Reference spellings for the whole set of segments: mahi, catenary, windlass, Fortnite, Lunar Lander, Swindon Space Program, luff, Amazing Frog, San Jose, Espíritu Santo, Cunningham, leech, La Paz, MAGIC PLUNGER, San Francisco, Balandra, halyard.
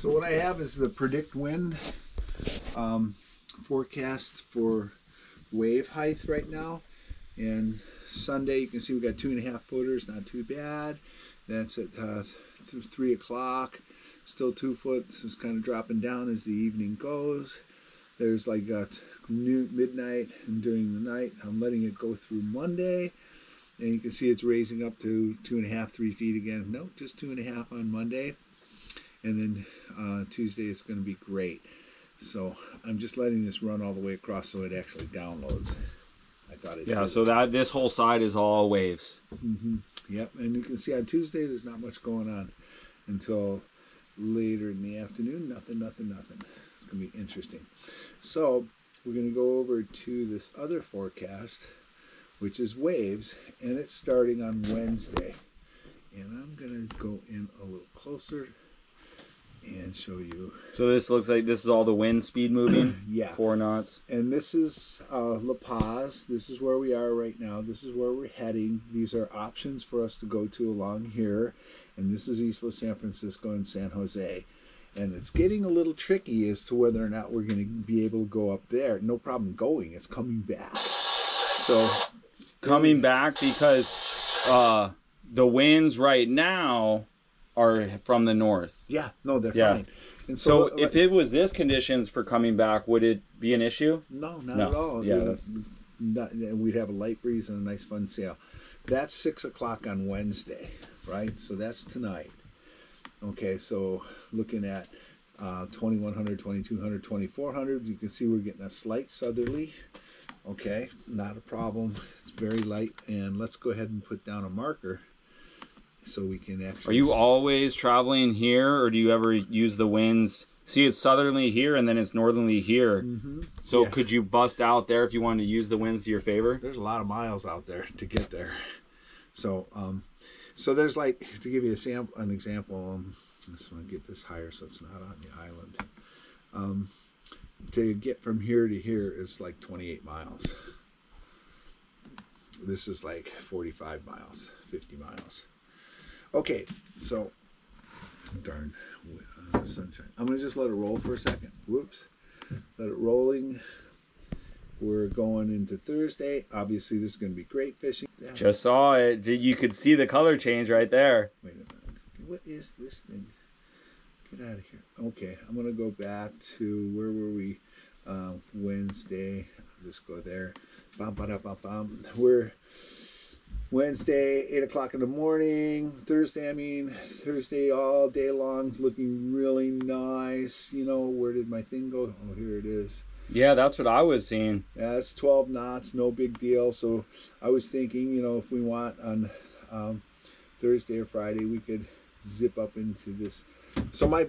So what I have is the predict wind forecast for wave height right now. And Sunday, you can see we got 2.5 footers, not too bad. That's at 3 o'clock, still 2 foot. This is kind of dropping down as the evening goes. There's like midnight and during the night. I'm letting it go through Monday. And you can see it's raising up to 2.5, 3 feet again. Nope, just 2.5 on Monday. And then Tuesday it's going to be great. So I'm just letting this run all the way across so it actually downloads. I thought it did. So that this whole side is all waves. Mm-hmm. Yep, and you can see on Tuesday there's not much going on until later in the afternoon. Nothing. It's going to be interesting. So we're going to go over to this other forecast, which is waves, and it's starting on Wednesday. And I'm going to go in a little closer and show you. So this looks like this is all the wind speed moving? Yeah. 4 knots. And this is La Paz. This is where we are right now. This is where we're heading. These are options for us to go to along here. And this is Isla San Francisco and San Jose. And it's getting a little tricky as to whether or not we're going to be able to go up there. No problem going. It's coming back. So... coming back because the winds right now are from the north. Yeah, no, they're fine. And so if it was this conditions for coming back, would it be an issue? No, not at all. Yeah, we'd have a light breeze and a nice fun sail. That's 6 o'clock on Wednesday, right? So that's tonight. Okay, so looking at 2100, 2200, 2400, you can see we're getting a slight southerly. Okay, not a problem. It's very light, and let's go ahead and put down a marker so we can actually... Are you always traveling here, or do you ever use the winds? See, it's southerly here, and then it's northerly here. Mm-hmm. So yeah. Could you bust out there if you wanted to use the winds to your favor? There's a lot of miles out there to get there. So, so there's like, to give you an example, I just want to get this higher so it's not on the island. To get from here to here is like 28 miles. This is like 45 miles, 50 miles. Okay, so, darn sunshine. I'm going to just let it roll for a second. Whoops. Let it rolling. We're going into Thursday. Obviously, this is going to be great fishing. Yeah. Just saw it. You could see the color change right there. Wait a minute. What is this thing? Get out of here. Okay, I'm going to go back to where were we Wednesday. I'll just go there. Bum, ba, da, bum, bum. We're Wednesday, 8 o'clock in the morning. Thursday all day long. Looking really nice. You know, where did my thing go? Oh, here it is. Yeah, that's what I was seeing. Yeah, it's 12 knots. No big deal. So I was thinking, you know, if we want on Thursday or Friday, we could zip up into this. So my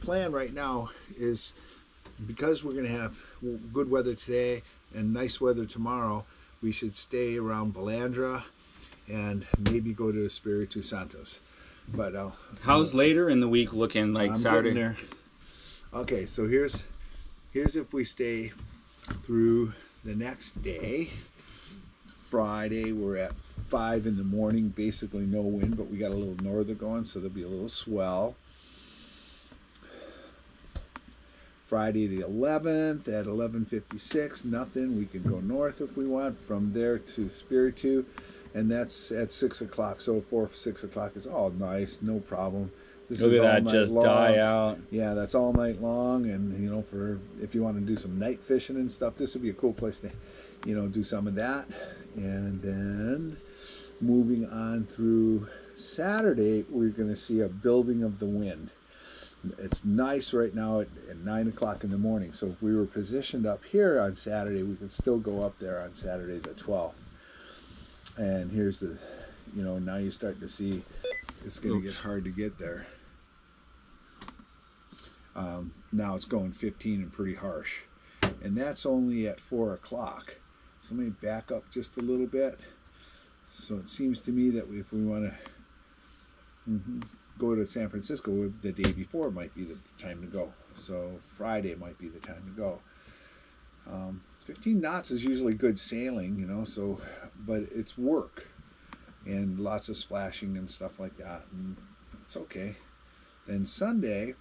plan right now is, because we're going to have good weather today and nice weather tomorrow, we should stay around Balandra and maybe go to Espíritu Santo. But how's later in the week looking like? I'm Saturday there. Okay, so here's if we stay through the next day. Friday, we're at 5 in the morning, basically no wind, but we got a little norther going, so there'll be a little swell. Friday the 11th at 11:56, nothing. We can go north if we want from there to Espíritu, and that's at 6 o'clock. So 4, 6 o'clock is all nice, no problem. This Look is at all that night just long. Die out. Yeah, that's all night long, and you know, for if you want to do some night fishing and stuff, this would be a cool place to, you know, do some of that. And then moving on through Saturday, we're going to see a building of the wind. It's nice right now at 9 o'clock in the morning. So if we were positioned up here on Saturday, we could still go up there on Saturday the 12th. And here's the, you know, now you're starting to see it's going to get hard to get there. Now it's going 15 and pretty harsh. And that's only at 4 o'clock. So let me back up just a little bit. So it seems to me that if we want to... go to San Francisco, the day before might be the time to go. So Friday might be the time to go. 15 knots is usually good sailing, you know, so, but it's work and lots of splashing and stuff like that, and it's okay. Then Sunday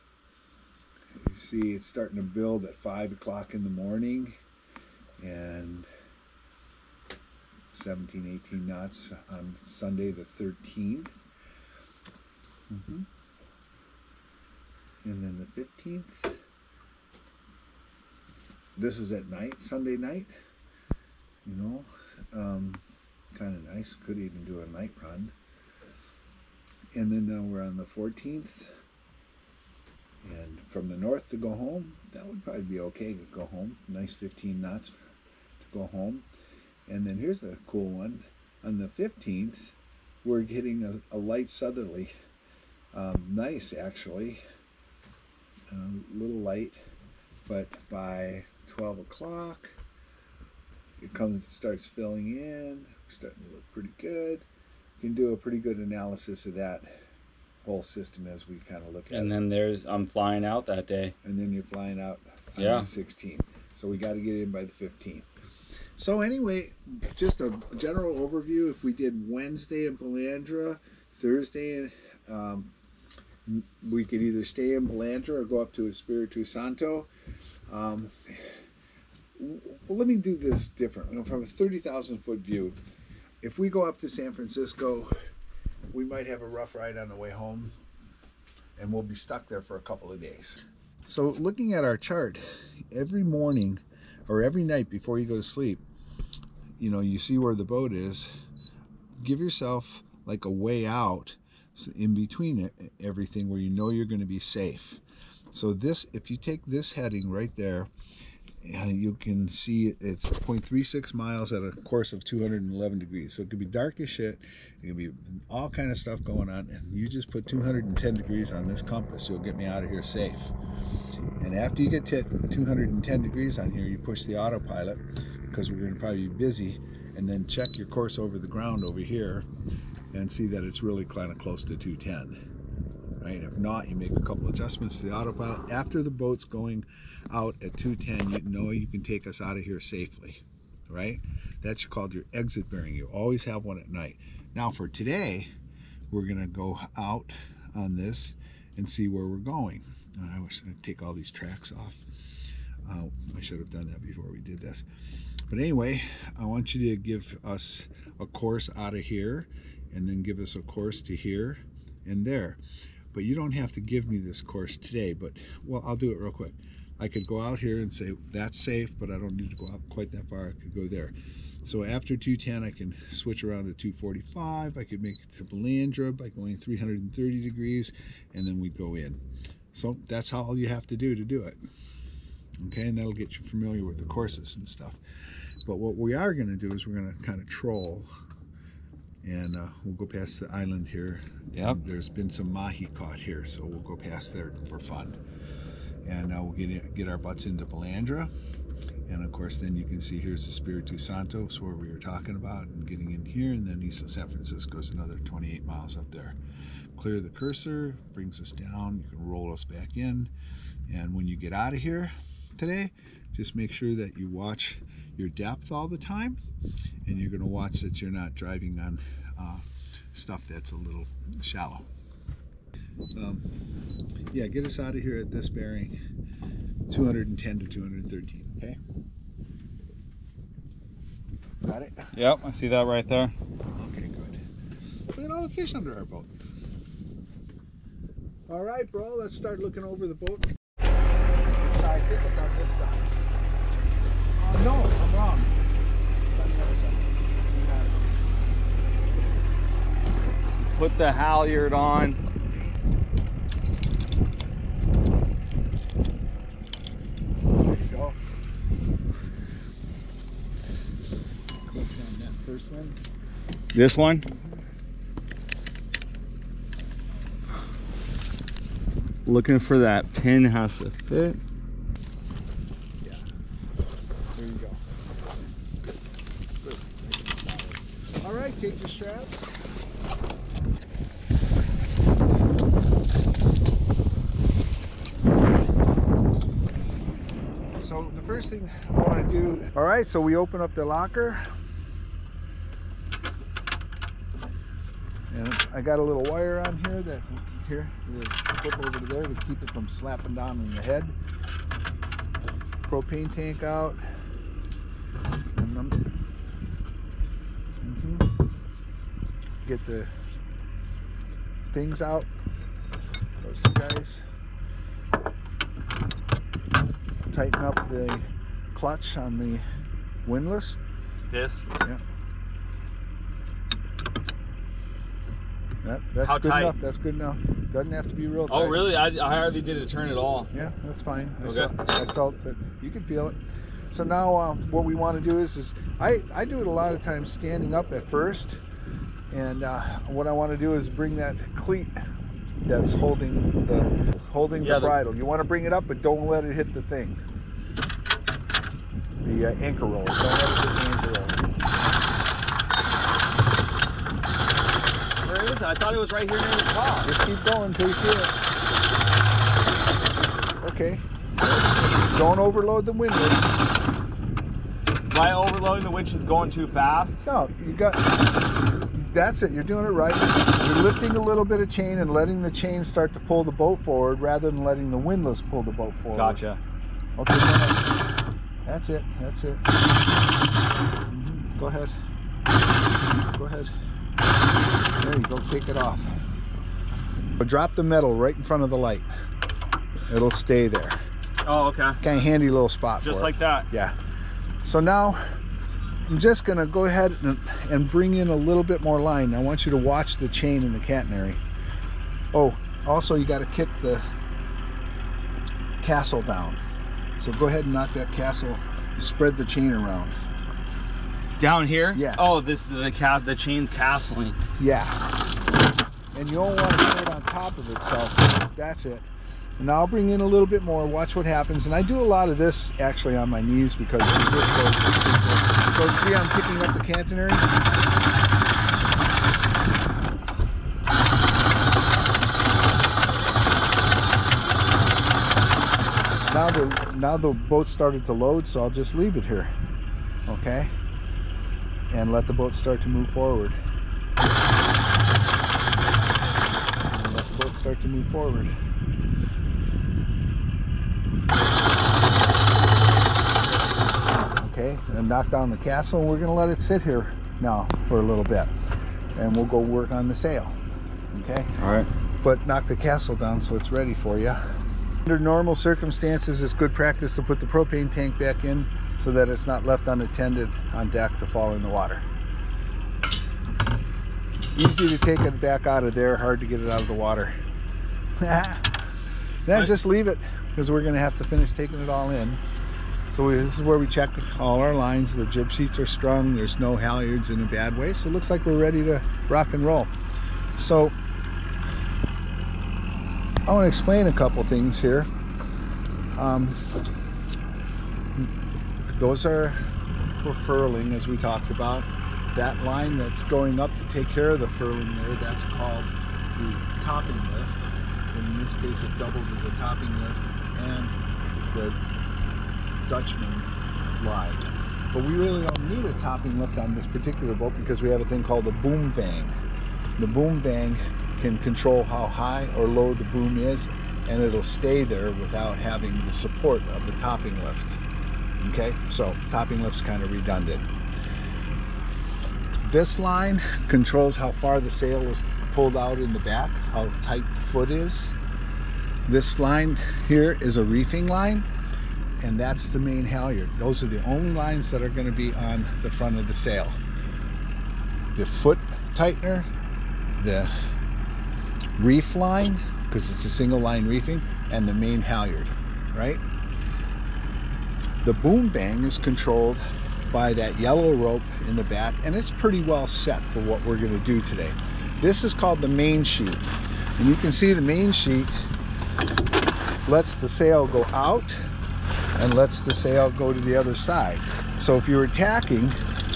You see it's starting to build at 5 o'clock in the morning, and 17, 18 knots on Sunday the 13th. And then the 15th. This is at night, Sunday night, you know, kind of nice. Could even do a night run. And then now we're on the 14th. And from the north to go home, that would probably be okay to go home. Nice 15 knots to go home. And then here's a cool one. On the 15th, we're getting a light southerly. Nice, actually. A little light, but by 12 o'clock, it comes, it starts filling in. We're starting to look pretty good. You can do a pretty good analysis of that whole system as we kind of look at it. And then there's, I'm flying out that day. And then you're flying out on the 16th. So we got to get in by the 15th. So anyway, just a general overview. If we did Wednesday in Balandra, Thursday, we could either stay in Balandra or go up to Espíritu Santo. Well, let me do this different. You know, from a 30,000 foot view, if we go up to San Francisco, we might have a rough ride on the way home, and we'll be stuck there for a couple of days. So looking at our chart, every morning or every night before you go to sleep, you know, you see where the boat is. Give yourself like a way out in between it, everything, where you know you're going to be safe. So this, if you take this heading right there, you can see it's 0.36 miles at a course of 211 degrees. So it could be dark as shit. It could be all kind of stuff going on. And you just put 210 degrees on this compass. You'll get me out of here safe. And after you get 210 degrees on here, you push the autopilot, because we're going to probably be busy. And then check your course over the ground over here and see that it's really kind of close to 210. Right? If not, you make a couple adjustments to the autopilot. After the boat's going out at 210, you know you can take us out of here safely, right? That's called your exit bearing. You always have one at night. Now for today, we're going to go out on this and see where we're going. I wish I'd take all these tracks off. I should have done that before we did this. But anyway, I want you to give us a course out of here, and then give us a course to here and there. But you don't have to give me this course today, but, well, I'll do it real quick. I could go out here and say, that's safe, but I don't need to go out quite that far. I could go there. So after 210, I can switch around to 245. I could make it to Balandra by going 330 degrees, and then we'd go in. So that's all you have to do it. Okay, and that'll get you familiar with the courses and stuff. But what we are going to do is we're going to kind of troll. And we'll go past the island here. Yep. There's been some mahi caught here, so we'll go past there for fun. And we'll get our butts into Balandra. And of course, then you can see here's the Espíritu Santo, it's where we were talking about, and getting in here. And then east of San Francisco is another 28 miles up there. Clear the cursor, brings us down. You can roll us back in. And when you get out of here today, just make sure that you watch your depth all the time, and you're going to watch that you're not driving on stuff that's a little shallow. Yeah, get us out of here at this bearing, 210 to 213, okay? Got it? Yep, I see that right there. Okay, good. Look at all the fish under our boat. All right, bro, let's start looking over the boat. I think it's on this side. No, I'm wrong. It's on the other side. Put the halyard on. There you go. Clips on that first one. This one? Looking for that pin has to fit. Take your straps. So the first thing I want to do, all right, so we open up the locker, and I got a little wire on here that here, the clip over to there to keep it from slapping down on the head. Propane tank out. And get the things out. Those guys. Tighten up the clutch on the windlass. This? Yeah. That's how good tight? Enough. That's good enough. Doesn't have to be real tight. Oh, really? I hardly did a turn at all. Yeah, that's fine. Okay. I felt that you can feel it. So now what we want to do is I do it a lot of times standing up at first, and what I want to do is bring that cleat that's holding the bridle. You want to bring it up, but don't let it hit the thing. The anchor roll. Don't let it hit the anchor roll. I thought it was right here near the top. Just keep going until you see it. Okay. Don't overload the windshield. By overloading the windshield is going too fast? No, you got. That's it. You're doing it right. You're lifting a little bit of chain and letting the chain start to pull the boat forward rather than letting the windlass pull the boat forward. Gotcha. Okay. That's it. That's it. Go ahead. Go ahead. There you go, take it off. But drop the metal right in front of the light. It'll stay there. Oh, okay. Kind of handy little spot for it. Just like that. Yeah. So now, I'm just gonna go ahead and bring in a little bit more line. I want you to watch the chain in the catenary. Oh, also you gotta kick the castle down. So go ahead and knock that castle, spread the chain around. Down here? Yeah. Oh, this is the chain's castling. Yeah. And you don't want to put it on top of itself. That's it. And I'll bring in a little bit more. Watch what happens. And I do a lot of this actually on my knees because it's just so see, I'm picking up the catenary. Now the boat started to load, so I'll just leave it here. Okay. And let the boat start to move forward. And let the boat start to move forward. Okay, and knock down the castle. We're gonna let it sit here now for a little bit. And we'll go work on the sail, okay? All right. But knock the castle down so it's ready for you. Under normal circumstances, it's good practice to put the propane tank back in so that it's not left unattended on deck to fall in the water. Easy to take it back out of there, hard to get it out of the water. Then just leave it, because we're gonna have to finish taking it all in. So this is where we check all our lines. The jib sheets are strung, there's no halyards in a bad way, so it looks like we're ready to rock and roll. So I want to explain a couple things here. Those are for furling, as we talked about. That line that's going up to take care of the furling there, that's called the topping lift. And in this case, it doubles as a topping lift and the Dutchman line. But we really don't need a topping lift on this particular boat because we have a thing called the boom vane. The boom vane can control how high or low the boom is, and it'll stay there without having the support of the topping lift. Okay, so topping lift's kind of redundant. This line controls how far the sail is pulled out in the back, how tight the foot is. This line here is a reefing line, and that's the main halyard. Those are the only lines that are going to be on the front of the sail. The foot tightener, the reef line, because it's a single line reefing, and the main halyard, right? The boom bang is controlled by that yellow rope in the back, and it's pretty well set for what we're going to do today. This is called the main sheet, and you can see the main sheet lets the sail go out and lets the sail go to the other side. So if you were tacking,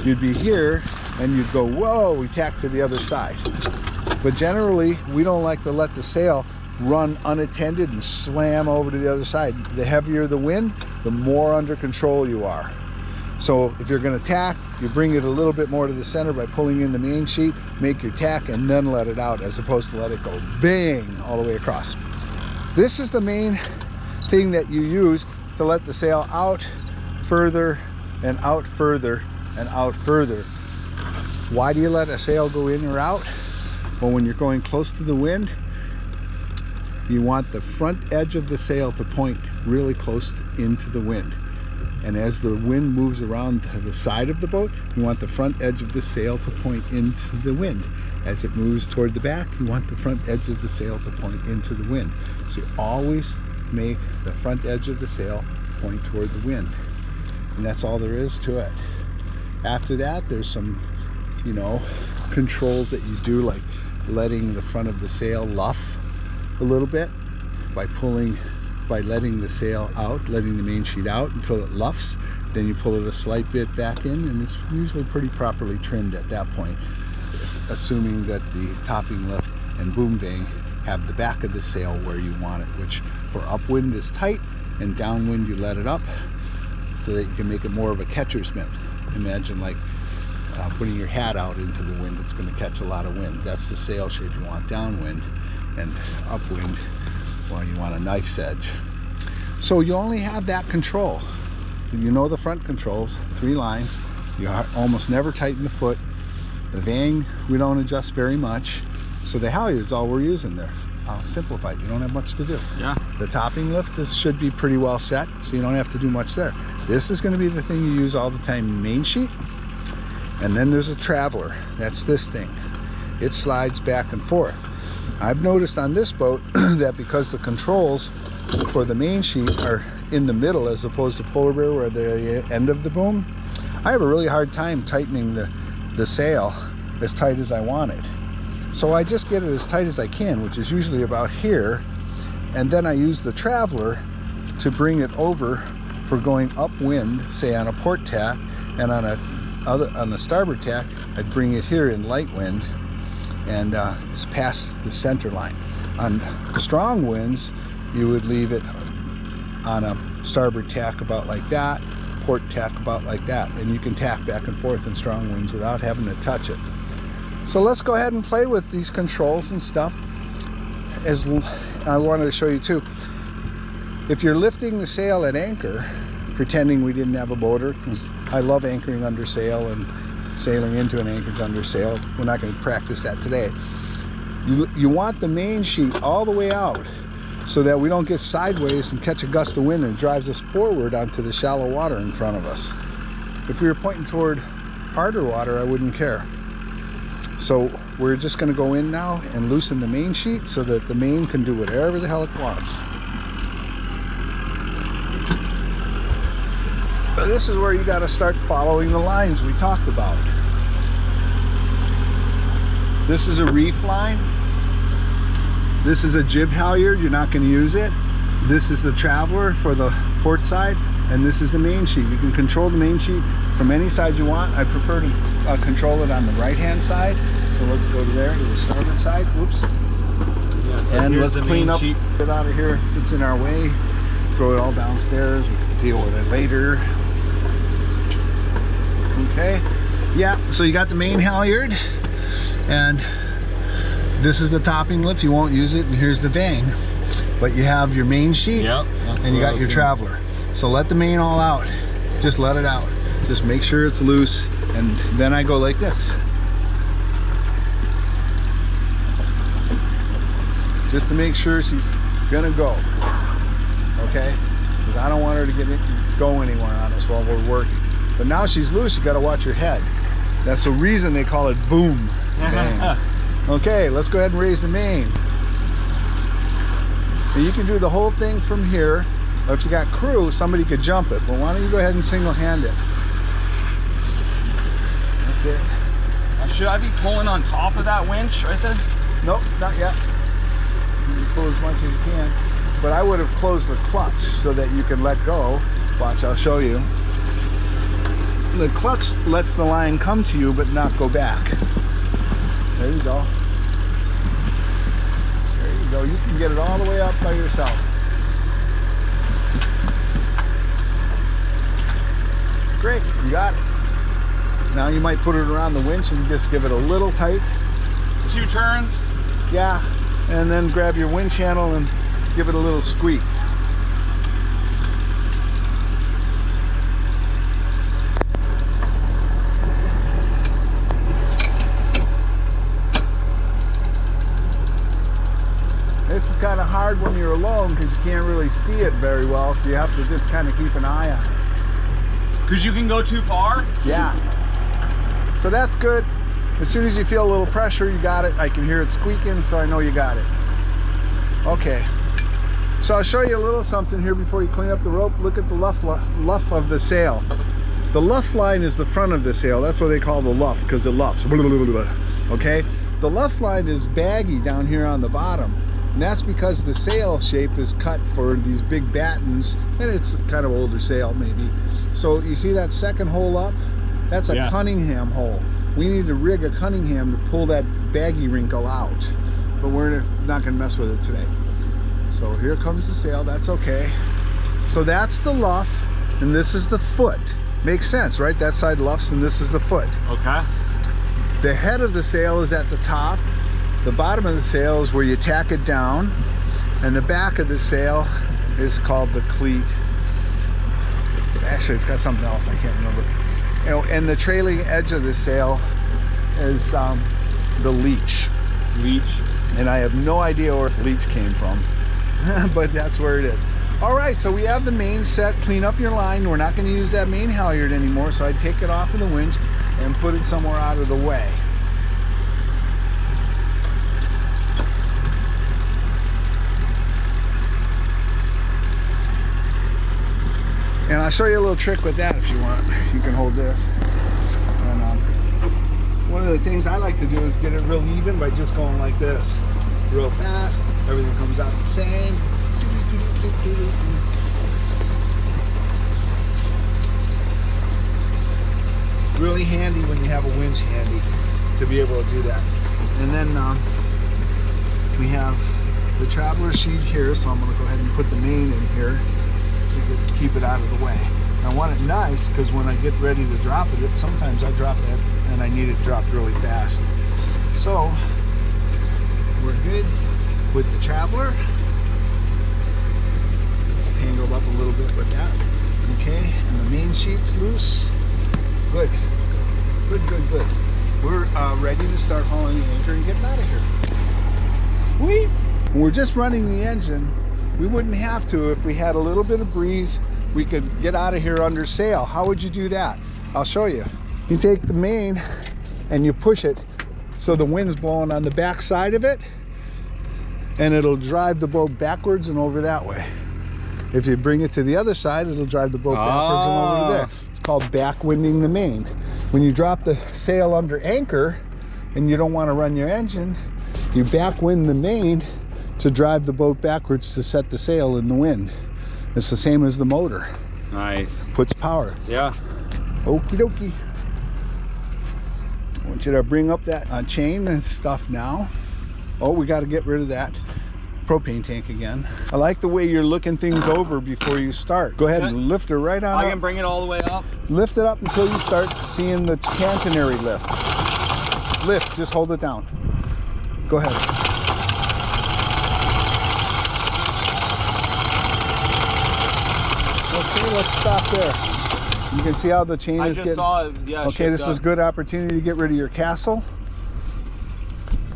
you'd be here and you'd go, whoa, we tacked to the other side. But generally, we don't like to let the sail run unattended and slam over to the other side. The heavier the wind, the more under control you are. So if you're going to tack, you bring it a little bit more to the center by pulling in the main sheet, make your tack, and then let it out, as opposed to let it go bang all the way across. This is the main thing that you use to let the sail out further and out further and out further. Why do you let a sail go in or out? Well, when you're going close to the wind, you want the front edge of the sail to point really close into the wind. And as the wind moves around to the side of the boat, you want the front edge of the sail to point into the wind. As it moves toward the back, you want the front edge of the sail to point into the wind. So you always make the front edge of the sail point toward the wind. And that's all there is to it. After that, there's some, you know, controls that you do, like letting the front of the sail luff a little bit by pulling, by letting the sail out, letting the main sheet out until it luffs. Then you pull it a slight bit back in, and it's usually pretty properly trimmed at that point, assuming that the topping lift and boom vane have the back of the sail where you want it, which for upwind is tight, and downwind you let it up so that you can make it more of a catcher's mitt. Imagine like putting your hat out into the wind. It's going to catch a lot of wind. That's the sail shape you want downwind, and upwind, well, you want a knife's edge. So you only have that control. You know the front controls, 3 lines. You almost never tighten the foot. The vang, we don't adjust very much. So the halyard's all we're using there. I'll simplify it. You don't have much to do. Yeah. The topping lift, this should be pretty well set, so you don't have to do much there. This is going to be the thing you use all the time, main sheet. And then there's a traveler. That's this thing. It slides back and forth. I've noticed on this boat that because the controls for the main sheet are in the middle as opposed to polar bear where they're the end of the boom, I have a really hard time tightening the sail as tight as I want it. So I just get it as tight as I can, which is usually about here, and then I use the traveler to bring it over for going upwind, say on a port tack, and on a starboard tack, I'd bring it here in light wind, and it's past the center line. On strong winds, you would leave it on a starboard tack about like that, port tack about like that, and you can tack back and forth in strong winds without having to touch it. So let's go ahead and play with these controls and stuff. As I wanted to show you too, if you're lifting the sail at anchor, pretending we didn't have a boater, because I love anchoring under sail and sailing into an anchorage under sail. We're not going to practice that today. You want the main sheet all the way out so that we don't get sideways and catch a gust of wind and drives us forward onto the shallow water in front of us. If we were pointing toward harder water, I wouldn't care. So we're just going to go in now and loosen the main sheet so that the main can do whatever the hell it wants. So this is where you got to start following the lines we talked about. This is a reef line. This is a jib halyard. You're not going to use it. This is the traveler for the port side, and this is the main sheet. You can control the main sheet from any side you want. I prefer to control it on the right-hand side. So let's go to there, to the starboard side. Oops. Yeah, so and let's clean up. Get out of here. It's in our way. Throw it all downstairs. We can deal with it later. Okay, yeah, so you got the main halyard, and this is the topping lift. You won't use it, and here's the vang, but you have your main sheet, yep, and you got your traveler. So let the main all out, just let it out, just make sure it's loose, and then I go like this, just to make sure she's gonna go, okay, because I don't want her to get in, go anywhere on us while we're working. But now she's loose, you gotta watch your head. That's the reason they call it boom. Okay, let's go ahead and raise the main. Now you can do the whole thing from here. If you got crew, somebody could jump it. But why don't you go ahead and single hand it? That's it. Should I be pulling on top of that winch right there? Nope, not yet. You can pull as much as you can. But I would have closed the clutch so that you can let go. Watch, I'll show you. The clutch lets the line come to you but not go back. There you go. There you go. You can get it all the way up by yourself. Great. got it. Now you might put it around the winch and just give it a little tight. 2 turns? Yeah, and then grab your winch handle and give it a little squeak. This is kind of hard when you're alone because you can't really see it very well, so you have to just kind of keep an eye on it. Because you can go too far? Yeah. So that's good. As soon as you feel a little pressure, you got it. I can hear it squeaking, so I know you got it. Okay. So I'll show you a little something here before you clean up the rope. Look at the luff of the sail. The luff line is the front of the sail. That's what they call the luff because it luffs. Okay? The luff line is baggy down here on the bottom. And that's because the sail shape is cut for these big battens, and it's kind of older sail maybe. So you see that second hole up? That's a Cunningham hole. We need to rig a Cunningham to pull that baggy wrinkle out, but we're not going to mess with it today. So here comes the sail. That's okay. So that's the luff, and this is the foot. Makes sense, right? That side luffs, and this is the foot. Okay. The head of the sail is at the top. The bottom of the sail is where you tack it down, and the back of the sail is called the cleat. Actually, it's got something else, I can't remember. And the trailing edge of the sail is the leech. Leech. And I have no idea where leech came from, but that's where it is. All right, so we have the main set. Clean up your line. We're not going to use that main halyard anymore, so I'd take it off of the winch and put it somewhere out of the way. And I'll show you a little trick with that if you want. You can hold this. And, one of the things I like to do is get it real even by just going like this. Real fast. Everything comes out the same. Really handy when you have a winch handy to be able to do that. And then we have the traveler sheet here. So I'm going to go ahead and put the main in here to keep it out of the way. I want it nice because when I get ready to drop it, sometimes I drop that and I need it dropped really fast. So we're good with the traveler. It's tangled up a little bit with that. Okay, and the main sheet's loose. Good, good, good, good. We're ready to start hauling the anchor and getting out of here. Sweet. We're just running the engine. We wouldn't have to if we had a little bit of breeze. We could get out of here under sail. How would you do that? I'll show you. You take the main and you push it so the wind's blowing on the back side of it, and it'll drive the boat backwards and over that way. If you bring it to the other side, it'll drive the boat backwards and over there. It's called backwinding the main. When you drop the sail under anchor and you don't want to run your engine, you backwind the main to drive the boat backwards to set the sail in the wind. It's the same as the motor. Nice. Puts power. Yeah. Okie dokie. I want you to bring up that chain and stuff now. Oh, we got to get rid of that propane tank again. I like the way you're looking things over before you start. Go ahead and lift her right on up. I can bring it all the way up. Lift it up until you start seeing the catenary lift. Lift, just hold it down. Go ahead. Let's stop there. You can see how the chain is getting... I just saw it. Yeah, okay, this is a good opportunity to get rid of your castle.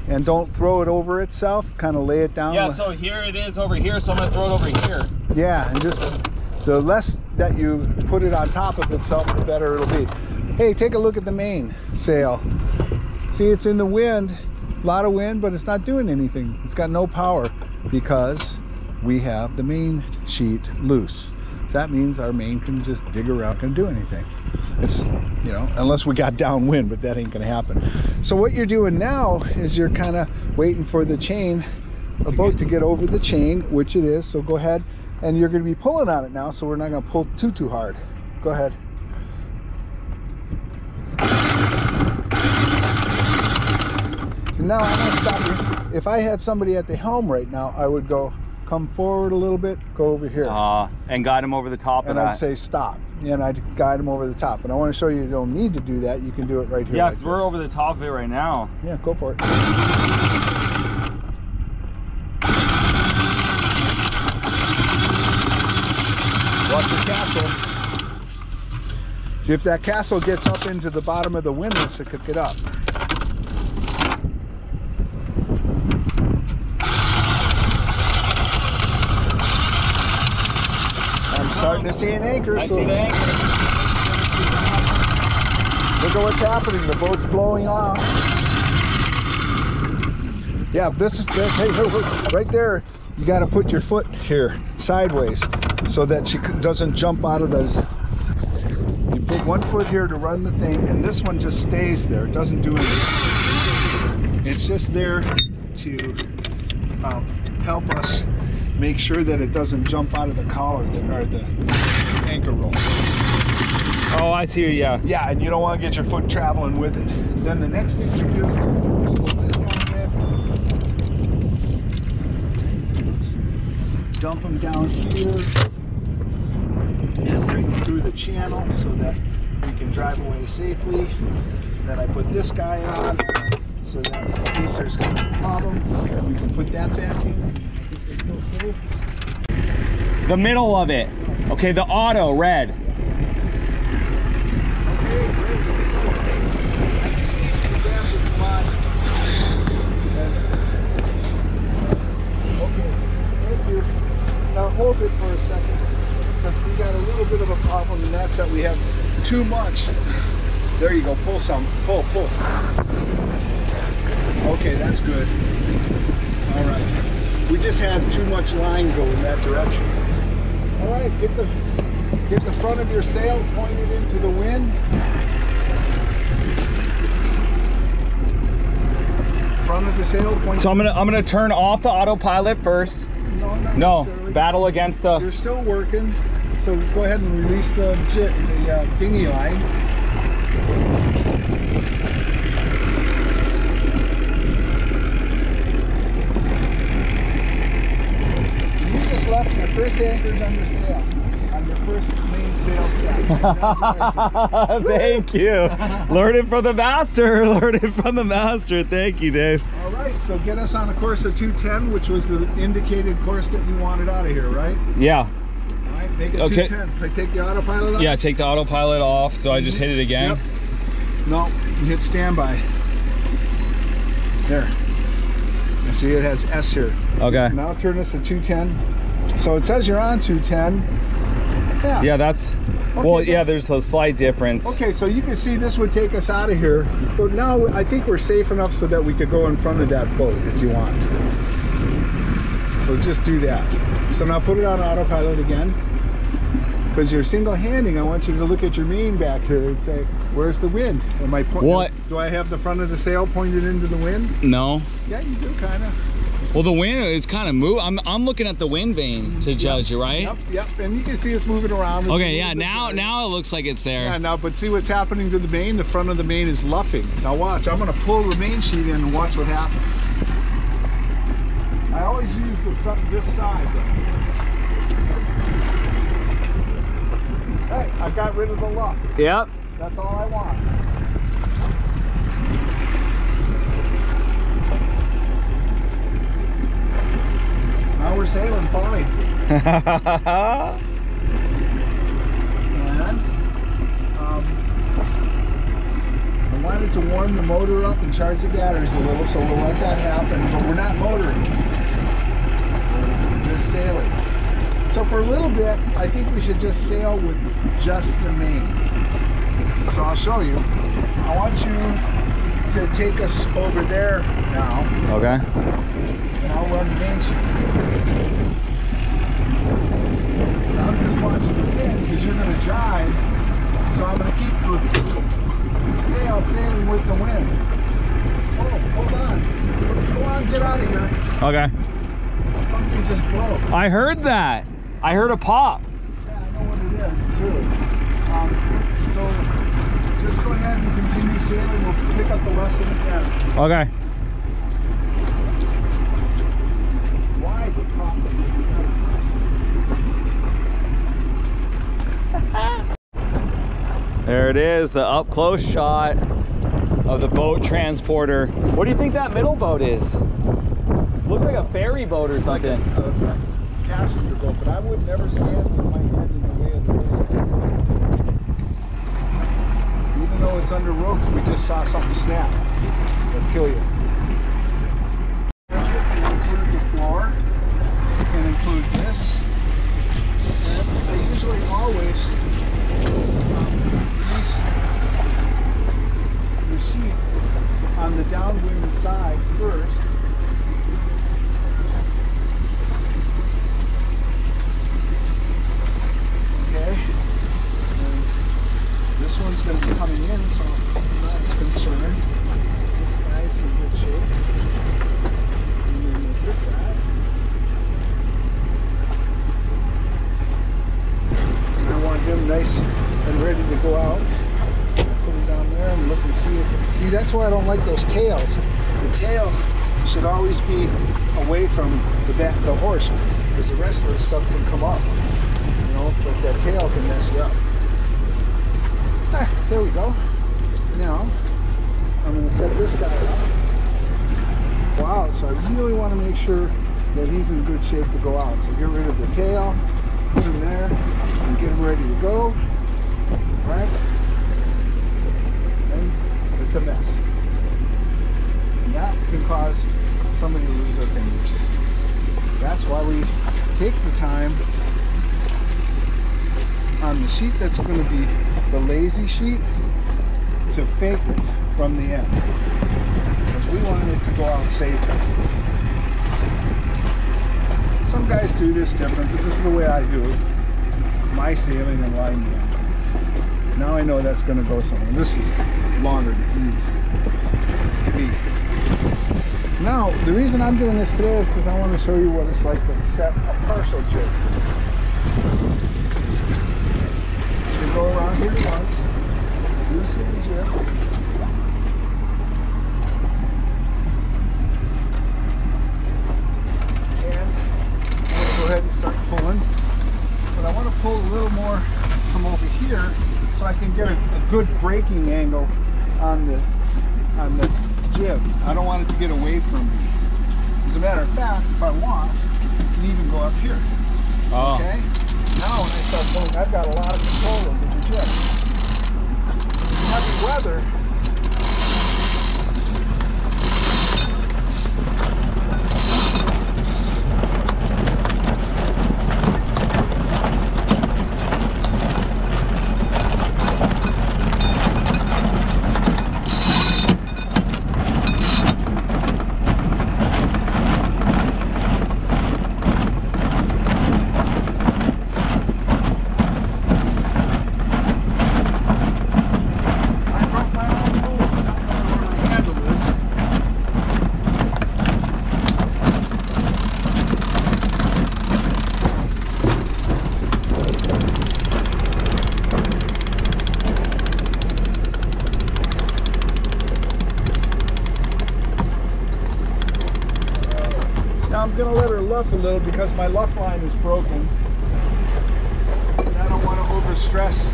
And don't throw it over itself. Kind of lay it down. Yeah, so here it is over here, so I'm going to throw it over here. Yeah, and just the less that you put it on top of itself, the better it'll be. Hey, take a look at the main sail. See, it's in the wind. A lot of wind, but it's not doing anything. It's got no power because we have the main sheet loose. That means our main can just dig around and do anything. It's, you know, unless we got downwind, but that ain't gonna happen. So what you're doing now is you're kind of waiting for the chain, a boat to get over the chain, which it is. So go ahead, and you're gonna be pulling on it now, so we're not gonna pull too hard. Go ahead. And now I'm gonna stop you. If I had somebody at the helm right now, I would go come forward a little bit, go over here. And guide them over the top. And I'd say stop, and I'd guide them over the top. And I want to show you, you don't need to do that. You can do it right here. Yeah, because we're over the top of it right now. Yeah, go for it. Watch your castle. See, if that castle gets up into the bottom of the windlass, it could get up. I'm starting to see an anchor. I see the anchor. Look at what's happening. The boat's blowing off. Yeah, this is, hey, look, right there, you got to put your foot here sideways, so that she doesn't jump out of those. You put one foot here to run the thing, and this one just stays there. It doesn't do anything. It's just there to help us make sure that it doesn't jump out of the collar or the anchor roll. Oh, I see you, yeah. Yeah, and you don't want to get your foot traveling with it. Then the next thing you do is pull this down, dump them down here. Just bring them through the channel so that we can drive away safely. Then I put this guy on so that in case there's a problem, we can put that back in. The middle of it. Okay, the auto, red. Okay, great. I just need to grab this spot. Okay, thank you. Now hold it for a second. We got a little bit of a problem, and that's that we have too much. There you go, pull some, pull. Okay, that's good. All right, we just had too much line go in that direction. All right, get the front of your sail pointed into the wind. Front of the sail pointed. So I'm gonna turn off the autopilot first. No, no, battle against the. You're still working. So go ahead and release the dinghy line. You just left your first anchorage on your sail, on your first main sail set. Thank you. Learn it from the master. Learn it from the master. Thank you, Dave. All right. So get us on a course of 210, which was the indicated course that you wanted out of here, right? Yeah. Make it okay. 210. Take the autopilot off? Yeah, take the autopilot off. So I just hit it again? Yep. No, you hit standby. There. I see it has S here. Okay. Now turn this to 210. So it says you're on 210. Yeah. Yeah, that's... Okay, well, yeah, there's a slight difference. Okay, so you can see this would take us out of here. But now I think we're safe enough so that we could go in front of that boat if you want. So just do that. So now put it on autopilot again. Because you're single-handing, I want you to look at your main back here and say, where's the wind? Am I what? Do I have the front of the sail pointed into the wind? No. Yeah, you do, kind of. Well, the wind is kind of moving. I'm looking at the wind vane to judge you, right? Yep, yep. And you can see it's moving around. Okay, yeah, now it looks like it's there. Yeah, now, but see what's happening to the main? The front of the main is luffing. Now watch, I'm going to pull the main sheet in and watch what happens. I always use this side, though. Hey, I got rid of the luff. Yep. That's all I want. Now we're sailing fine. And I wanted to warm the motor up and charge the batteries a little, so we'll let that happen. But we're not motoring. We're just sailing. So for a little bit, I think we should just sail with just the main. So I'll show you. I want you to take us over there now. Okay. And I'll run the main sheet. I'm just watching the wind because you're going to drive. So I'm going to keep the sail sailing with the wind. Oh, hold on. Go on, get out of here. Okay. Something just broke. I heard that. I heard a pop. Yeah, I know what it is too. So just go ahead and continue sailing. We'll pick up the lesson again. Okay. Wide There it is, the up close shot of the boat transporter. What do you think that middle boat is? Looks like a ferry boat or something. Like a passenger boat, but I would never stand with my head in the way of the boat. Even though it's under ropes, we just saw something snap. It'll kill you. Include the floor and include this. And they usually always the sheet on the downwind side first. Okay. And this one's going to be coming in, so I'm not as concerned. This guy's in good shape. And then there's this guy. And I want him nice and ready to go out. Put him down there and look and see if it, see, that's why I don't like those tails. The tail should always be away from the back of the horse, because the rest of the stuff can come up, you know, but that tail can mess you up. Ah, there we go. Now I'm going to set this guy up. Wow, so I really want to make sure that he's in good shape to go out. So get rid of the tail, put him there, and get him ready to go. Right? And it's a mess. And that can cause somebody to lose their fingers. That's why we take the time on the sheet that's going to be the lazy sheet to fake it from the end. Because we wanted it to go out safely. Some guys do this different, but this is the way I do my sailing and line down. Now I know that's going to go somewhere. This is longer than it needs to be. Now, the reason I'm doing this today is because I want to show you what it's like to set a partial jig. You can go around here once, loosen the jig, and I'm going to go ahead and start pulling. But I want to pull a little more from over here, so I can get a good braking angle on the jib. I don't want it to get away from me. As a matter of fact, if I want, I can even go up here. Oh. Okay? Now when I start going, I've got a lot of control over the jib. In heavy weather, a little, because my luff line is broken and I don't want to overstress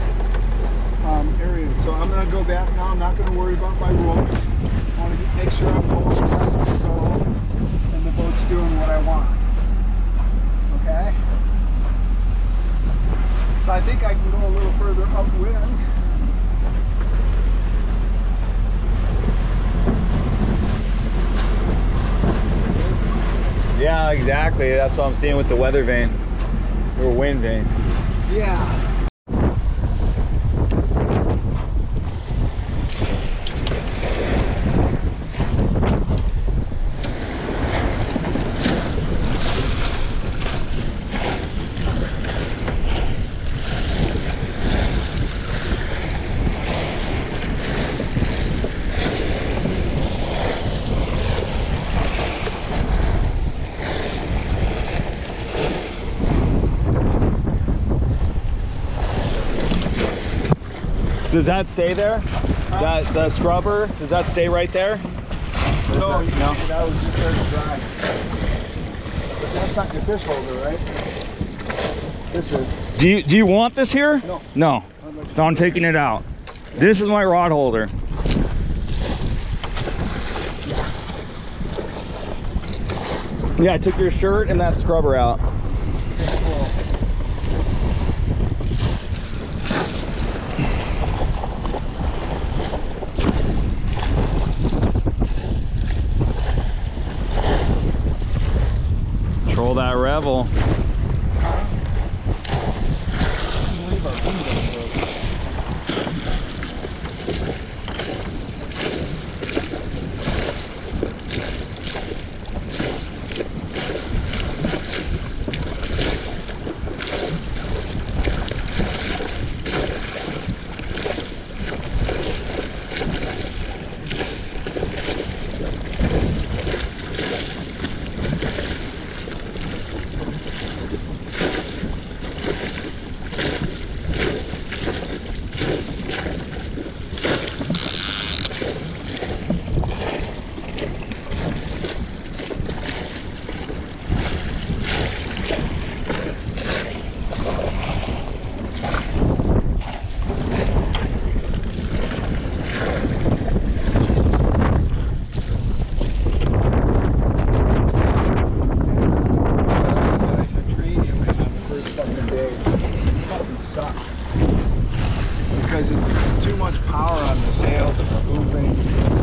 areas, so I'm going to go back now. I'm not going to worry about my ropes. I want to make sure I'm holding tight control and the boat's doing what I want. Okay, so I think I can go a little further upwind. Yeah, exactly. That's what I'm seeing with the weather vane or wind vane. Yeah. Does that stay there? That the scrubber, does that stay right there? No, that was just very dry. That's not your fish holder, right? This is. Do you want this here? No. No. So I'm taking it out. This is my rod holder. Yeah, I took your shirt and that scrubber out. Troll that Revel. Sucks because there's too much power on the sails and the moving.